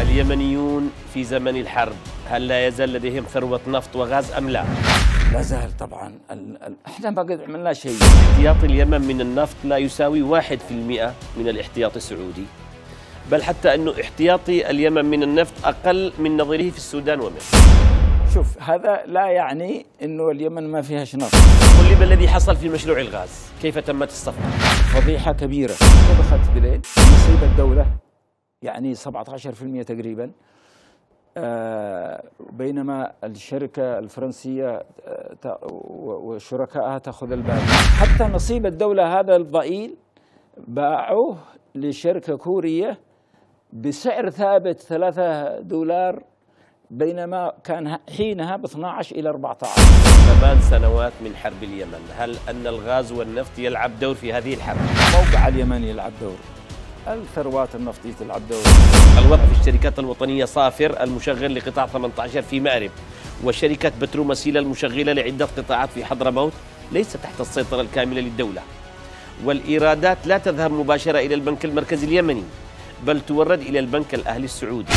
اليمنيون في زمن الحرب هل لا يزال لديهم ثروة نفط وغاز أم لا؟ لا زال طبعا، احنا ما قد عملنا شيء. احتياط اليمن من النفط لا يساوي 1% من الاحتياط السعودي، بل حتى انه احتياطي اليمن من النفط اقل من نظيره في السودان ومصر. شوف، هذا لا يعني انه اليمن ما فيهاش نفط. قل لي ما الذي حصل في مشروع الغاز؟ كيف تمت الصفقة؟ فضيحة كبيرة طبخت بليل، مصيبة الدولة، يعني 17% تقريبا. بينما الشركة الفرنسية وشركائها تأخذ الباقي. حتى نصيب الدولة هذا الضئيل باعوه لشركة كورية بسعر ثابت $3، بينما كان حينها ب 12 إلى 14. 8 سنوات من حرب اليمن، هل أن الغاز والنفط يلعب دور في هذه الحرب؟ موقع اليمن يلعب دور، الثروات النفطية تلعب دور. الوقف الشركات الوطنية صافر المشغل لقطاع 18 في مأرب، وشركة بترو مسيلة المشغلة لعدة قطاعات في حضرموت ليس تحت السيطرة الكاملة للدولة، والإيرادات لا تذهب مباشرة إلى البنك المركزي اليمني بل تورد إلى البنك الأهلي السعودي.